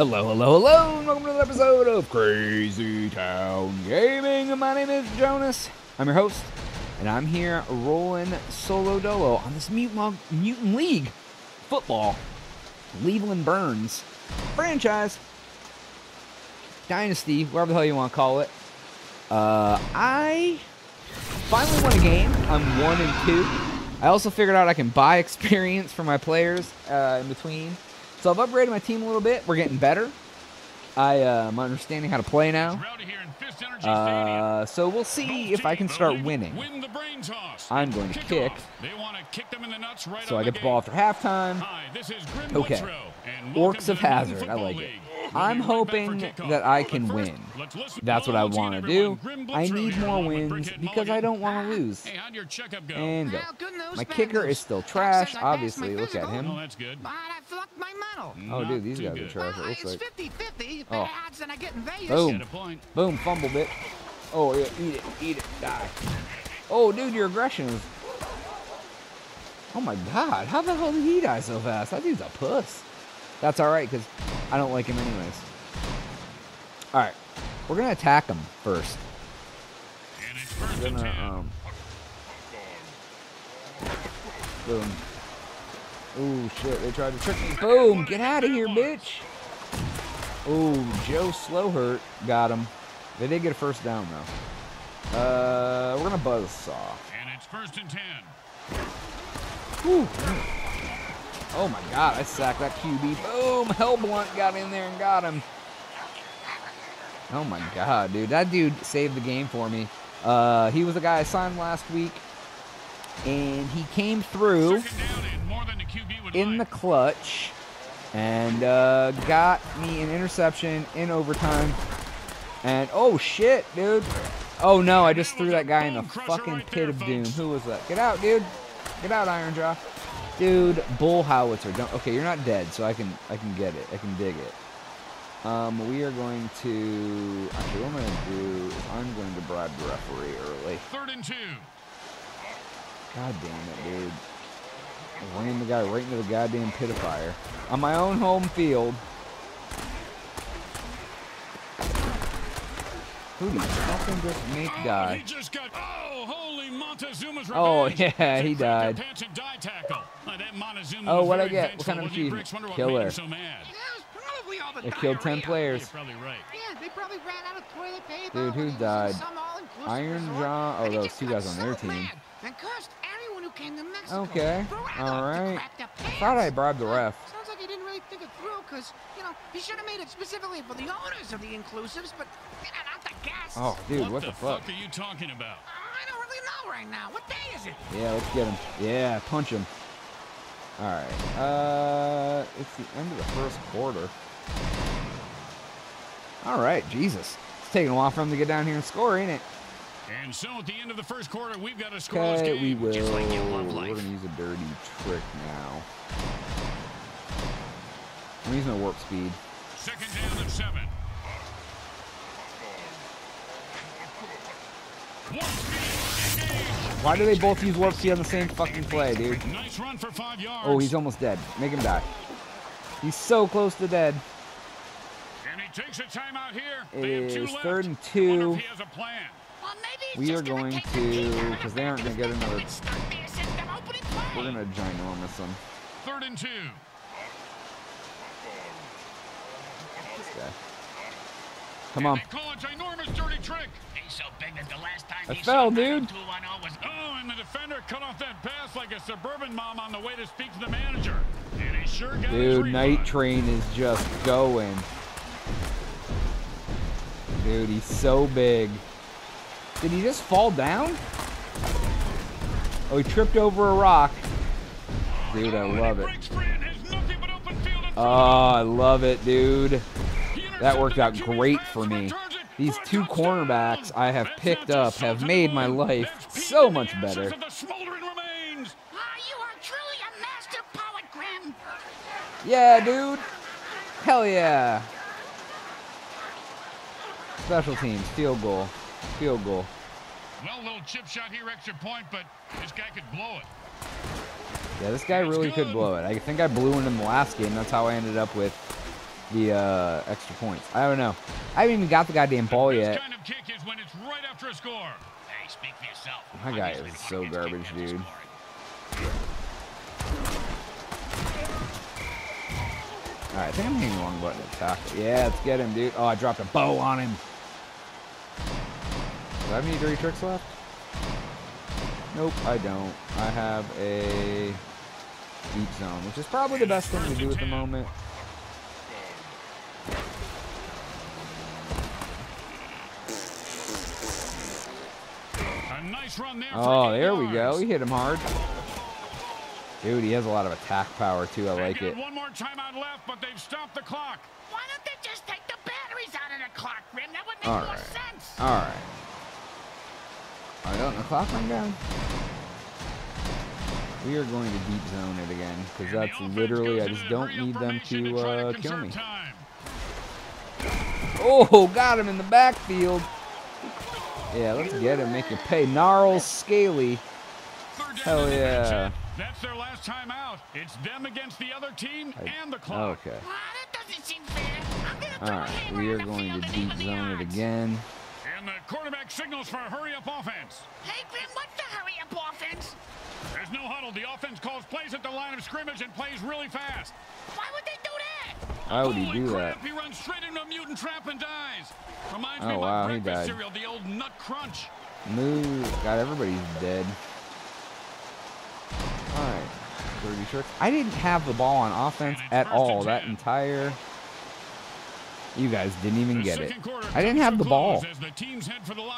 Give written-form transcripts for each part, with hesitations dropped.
Hello, hello, hello, and welcome to another episode of Crazy Town Gaming. My name is Jonas, I'm your host, and I'm here rolling solo dolo on this Mutant League Football, Leaveland Burns franchise, dynasty, whatever the hell you want to call it. I finally won a game. I'm 1-2. I also figured out I can buy experience for my players in between. So I've upgraded my team a little bit. We're getting better. I'm understanding how to play now. So we'll see if I can start winning. I'm going to kick. So I get the ball after halftime. Okay. Orcs of Hazard. I like it. I'm hoping that I can win. That's what I want to do. I need more wins because I don't want to lose. And go. My kicker is still trash, obviously. Look at him. Oh, dude, these guys are trash, it looks like. Oh. Boom. Boom, fumble bit. Oh, yeah, eat it, die. Oh, dude, your aggression is... Oh, my God. How the hell did he die so fast? That dude's a puss. That's all right, because... I don't like him anyways. All right, we're gonna attack him first. We're gonna, boom. Ooh, shit, they tried to trick me. Boom, get out of here, bitch. Ooh, Joe Slowhurt got him. They did get a first down, though. We're gonna buzzsaw. And it's 1st and 10. Whew. Oh my God, I sacked that QB. Boom, Hellblunt got in there and got him. Oh my God, dude. That dude saved the game for me. He was a guy I signed last week, and he came through in the clutch and got me an interception in overtime. And oh shit, dude. Oh no, I just threw that guy in the fucking pit of doom. Who was that? Get out, dude. Get out, Iron Jaw. Dude, bull howitzer. Don't, okay, you're not dead, so I can get it. I can dig it. We are going to... Actually, what I'm going to do is I'm going to bribe the referee early. 3rd and 2. God damn it, dude. I ran the guy right into the goddamn pit of fire. On my own home field. Who do you fucking just make die? Oh, yeah, he died. Oh, what'd I get? What kind of achievement? Killer. It killed 10 players. Dude, who died? Iron Jaw. Oh, those two guys on their team. Okay. All right. I thought I bribed the ref. Sounds like he didn't really think it through because, you know, he should have made it specifically for the owners of the inclusives, but not the guests. Oh, dude, what the fuck are you talking about? Right now. What day is it? Yeah, let's get him. Yeah, punch him. All right. It's the end of the 1st quarter. All right, Jesus. It's taking a while for him to get down here and score, ain't it? And so at the end of the 1st quarter, we've got a score. Okay, we will. Just like you love life. We're gonna use a dirty trick now. I'm using my warp speed. 2nd down and 7. 1 speed. Why do they both use warp speed on the same fucking play, dude? Nice run for 5 yards. Oh, he's almost dead. Make him die. He's so close to dead. And he takes a timeout here. It is 3rd and 2. We are going to, because they aren't going to get another. We're going to ginormous them. 3rd and 2. This guy. Come on. I fell, dude. Oh, and the defender cut off that pass like a suburban mom on the way to speak to the manager. And he sure got his rebound. Dude, Night Train is just going. Dude, he's so big. Did he just fall down? Oh, he tripped over a rock. Dude, I love it. Oh, I love it, dude. That worked out great for me. These two cornerbacks I have picked up have made my life so much better. Yeah, dude. Hell yeah. Special teams, field goal. Field goal. Well, little chip shot here, extra point, but this guy could blow it. Yeah, this guy really could blow it. I think I blew him in the last game. That's how I ended up with the extra points. I don't know. I haven't even got the goddamn ball yet. Kind of kick is when it's right after a score. Hey, speak for yourself. My guy is so garbage, dude. All right, I think I'm hitting the wrong button to attack. Yeah, let's get him, dude. Oh, I dropped a bow on him. Do I have any dirty tricks left? Nope, I don't. I have a deep zone, which is probably the best thing to do at the moment. Oh, there we go. We hit him hard. Dude, he has a lot of attack power, too. I like it. One more timeout left, but they've stopped the clock. Why don't they just take the batteries out of the clock, Rim? That would make more sense. All right. All right, on the clock right now. We are going to deep zone it again, because that's literally, I just don't need them to kill me. Oh, got him in the backfield. Yeah, let's get him, make him pay. Gnarls Scaly. Hell yeah. That's their last time out. It's them against the other team and the clock. Okay. Well, that doesn't seem fair. All right, we are going to deep zone it again. And the quarterback signals for a hurry-up offense. Hey, Grim, what's the hurry-up offense? There's no huddle. The offense calls plays at the line of scrimmage and plays really fast. Why would they do that? Why would he do that? He runs straight into a mutant trap and dies. Reminds me of my breakfast cereal, the old Nut Crunch. Move. God, everybody's dead. All right, dirty tricks. I didn't have the ball on offense at all. That entire... You guys didn't even get it. I didn't have the ball.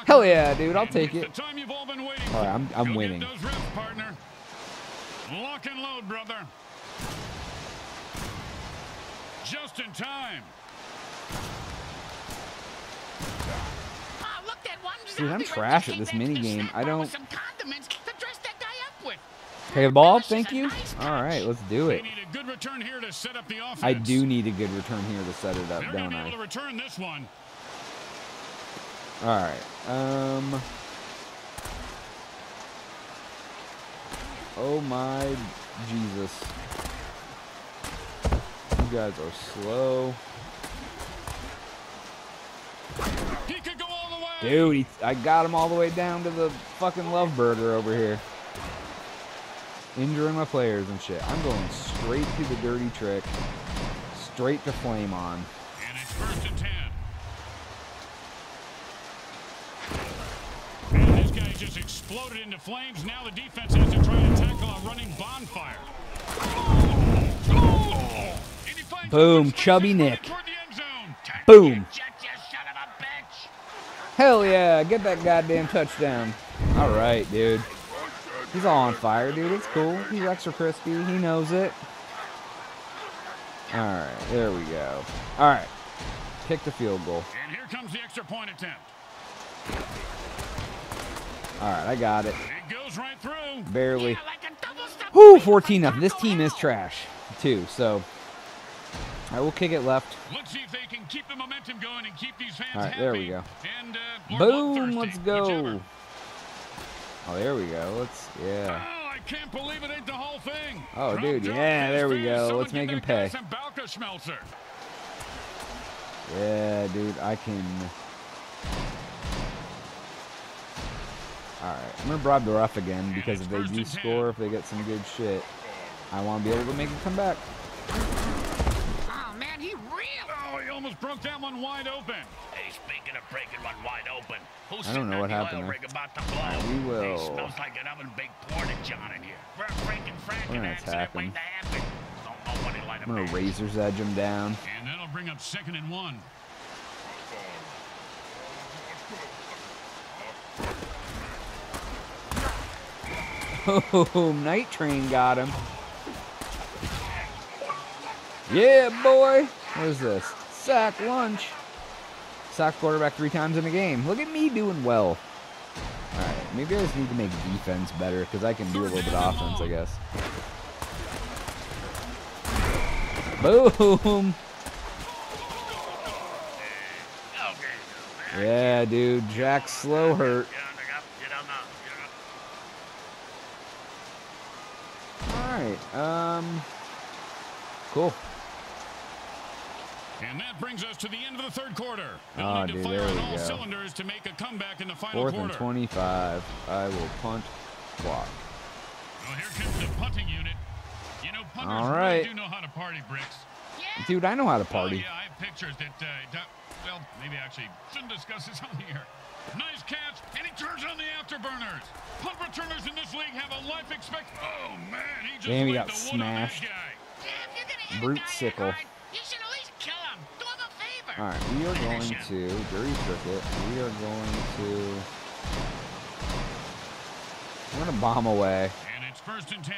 Hell yeah, dude. I'll take it. All right, I'm winning. Lock and load, brother. Just in time. Dude, I'm trash at this mini game. I don't... Okay, ball, thank you. All right, let's do it. I do need a good return here to set it up, don't I? All right. Oh my Jesus! You guys are slow. Dude, I got him all the way down to the fucking love burger over here. Injuring my players and shit. I'm going straight to the dirty trick. Straight to flame on. And it's first and 10. And this guy just exploded into flames. Now the defense has to try to tackle a running bonfire. Oh! Oh! Boom, chubby Nick. Boom. Hell yeah, get that goddamn touchdown. All right, dude. He's all on fire, dude. It's cool. He's extra crispy. He knows it. All right, there we go. All right, kick the field goal. And here comes the extra point attempt. All right, I got it. It goes right through. Barely. Whoo, 14-0. This team is trash, too. So I will kick it left. Let's see if they can keep the momentum going and keep these fans happy. All right, there we go. And, boom! Let's go. Whichever. Oh, there we go. Let's, yeah. Oh, I can't believe it ain't the whole thing. Oh, dude, yeah, there we go. Let's make him pay. Yeah, dude, I can. All right, I'm going to bribe the ref again because if they do score, if they get some good shit, I want to be able to make it come back. Oh, man, he reeled. Oh, he almost broke that one wide open. Speaking of breaking one wide open, who's I don't know what happened. We will. Smells like an oven-baked portage on in here. We're breaking Frank. I'm gonna razor's edge him down. And that'll bring up second and one. Oh, Night Train got him. Yeah, boy. What is this? Sack lunch. Sack quarterback 3 times in a game. Look at me doing well. All right, maybe I just need to make defense better because I can do a little bit of offense, I guess. Boom. Yeah, dude, Jack Slow hurt. All right, cool. And that brings us to the end of the third quarter. Oh, dude, there we go. Cylinders to make a comeback in the final quarter. Fourth and 25. I will punt block. Well, here comes the punting unit. You know, punters really do know how to party, Bricks. Yeah. Dude, I know how to party. Oh, yeah, I have pictures that, well, maybe actually shouldn't discuss this on the air. Nice catch, and he turns on the afterburners. Punt returners in this league have a life expect. Oh, man, he just damn, he got smashed. Yeah, brute sickle. All right, we are going to dirty cricket. We are going to. We're gonna bomb away. And it's first and 10.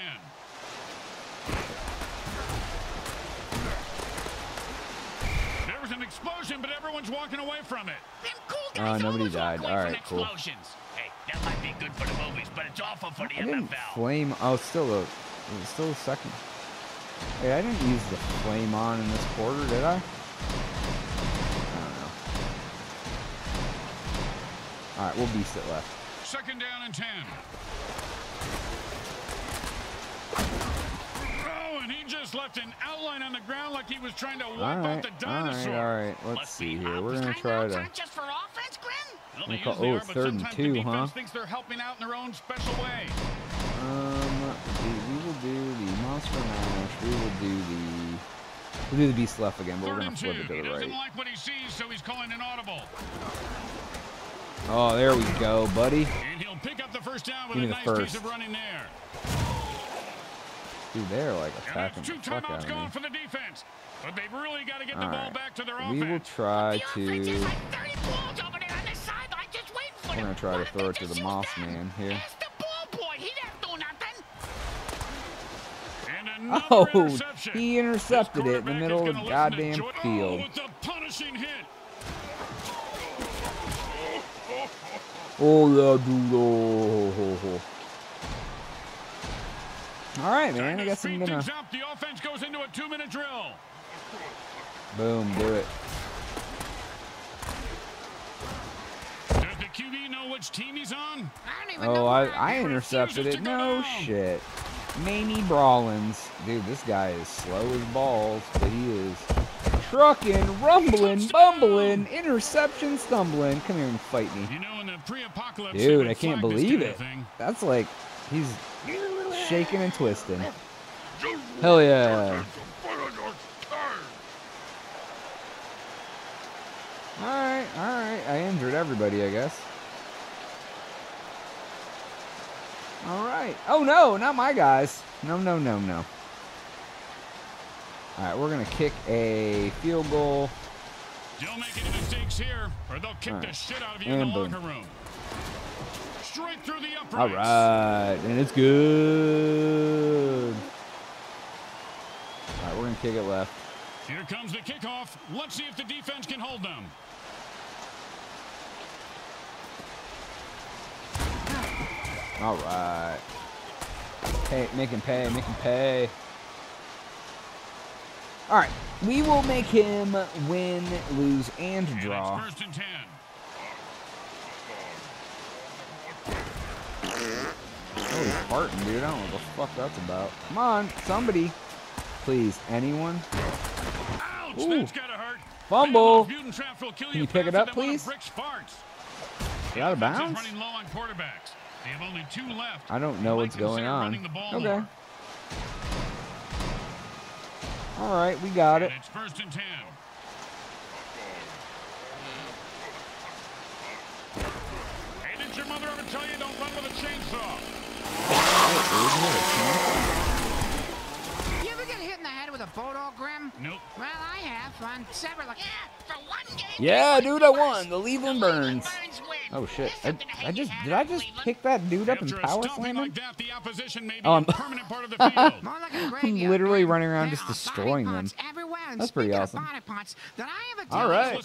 There was an explosion, but everyone's walking away from it. Oh, nobody died. All right, cool. Hey, that might be good for the movies, but it's awful for the NFL. Flame. Oh, still a second. Hey, I didn't use the flame on in this quarter, did I? All right, we'll beast it left. Second down and 10. Oh, and he just left an outline on the ground like he was trying to wipe out the dinosaur. All right. Let's see here. We're going to try to... Just for offense, Grim? Well, oh, it's third and 2, huh? Thinks they're helping out in their own special way. We will do the monster mash. We will do the... We'll do the beast left again, but we're going to flip it to the right. He doesn't like what he sees, so he's calling an audible. Oh, there we go, buddy. And he'll pick up the first down with a nice piece of running there. Dude, they're like attacking the fuck out of me. For the defense, but they've really got to get the ball back to their offense. We will try to. We're gonna try to throw it to the Moss Man here. Oh, he intercepted it in the middle of the goddamn field. Oh, yeah, dude. All right, man. I guess I'm gonna. The offense goes into a 2-minute drill. Boom, do it. Does the QB know which team he's on? Oh, I intercepted it. No shit. Mamie Brawlins. Dude, this guy is slow as balls, but he is trucking, rumbling, bumbling, interception, stumbling. Come here and fight me. You know, in the pre-apocalypse, dude, I can't believe it. That's like, he's shaking and twisting. Hell yeah. All right. I injured everybody, I guess. All right. Oh, no, not my guys. No. All right, we're going to kick a field goal. Don't make any mistakes here, or they'll kick the shit out of you in the locker room. Straight through the uprights. All right, and it's good. All right, we're going to kick it left. Here comes the kickoff. Let's see if the defense can hold them. All right. Hey, make him pay, All right, we will make him win, lose, and draw. And it's first and 10. Oh, he's farting, dude. I don't know what the fuck that's about. Come on, somebody. Please, anyone? Ouch, that's gotta hurt. Fumble. Can you pick it up, please? Get out of bounds? They have only 2 left. I don't know what's going on. Okay. All right, we got it. It's first and 10. Hey, did your mother ever tell you don't run with a chainsaw? You ever get hit in the head with a bulldog, Grim? Nope. Well, I have on several. Yeah, for one game. Yeah, dude, I won. The Leaveland Burns. Oh shit! Did I just pick that dude up and power slam him? I'm literally running around just destroying them. That's pretty awesome. All right.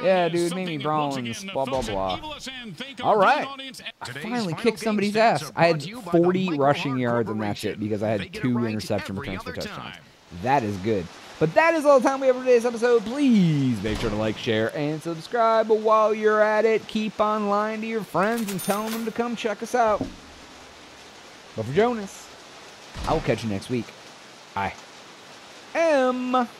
Yeah, dude, Mamie Brawlins, blah blah blah. All right. I finally kicked somebody's ass. I had 40 rushing yards and that shit because I had 2 interception returns for touchdowns. That is good. But that is all the time we have for today's episode. Please make sure to like, share, and subscribe. But while you're at it, keep on lying to your friends and telling them to come check us out. But for Jonas, I will catch you next week. I am...